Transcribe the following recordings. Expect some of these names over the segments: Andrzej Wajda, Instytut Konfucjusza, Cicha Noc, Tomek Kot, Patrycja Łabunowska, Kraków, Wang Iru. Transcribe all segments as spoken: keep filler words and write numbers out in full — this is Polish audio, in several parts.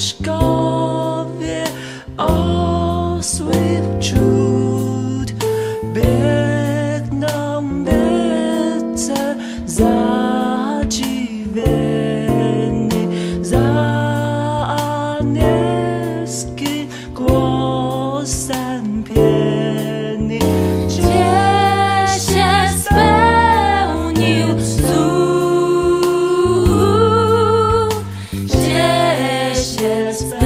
Książkowie osłych czód biegną wiece zadziwieni, za anielski głosem pieni. Gdzie się spełnił cud, gdzie się spełnił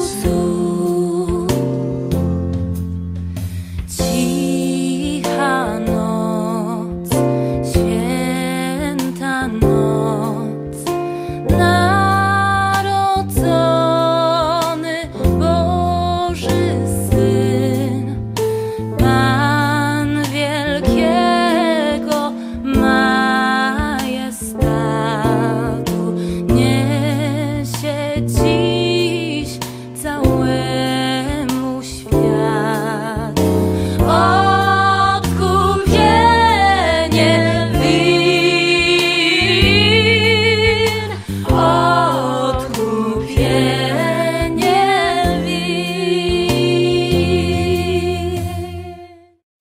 cud. Cicha noc, święta noc, narodzony Boży Syn, Pan wielkiego majestatu niesie dziś całemu światu odkupienie win, odkupienie win.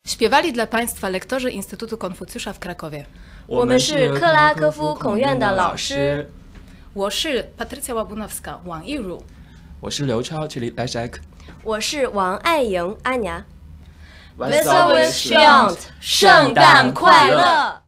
Śpiewali dla Państwa lektorzy Instytutu Konfucjusza w Krakowie. 我们是克拉科夫孔院的老师，我是 Patrycja Łabunowska, Wang Iru. 我是刘超，这里来谁？我是王爱莹，安雅。Wesoły Świąt! 圣诞快乐！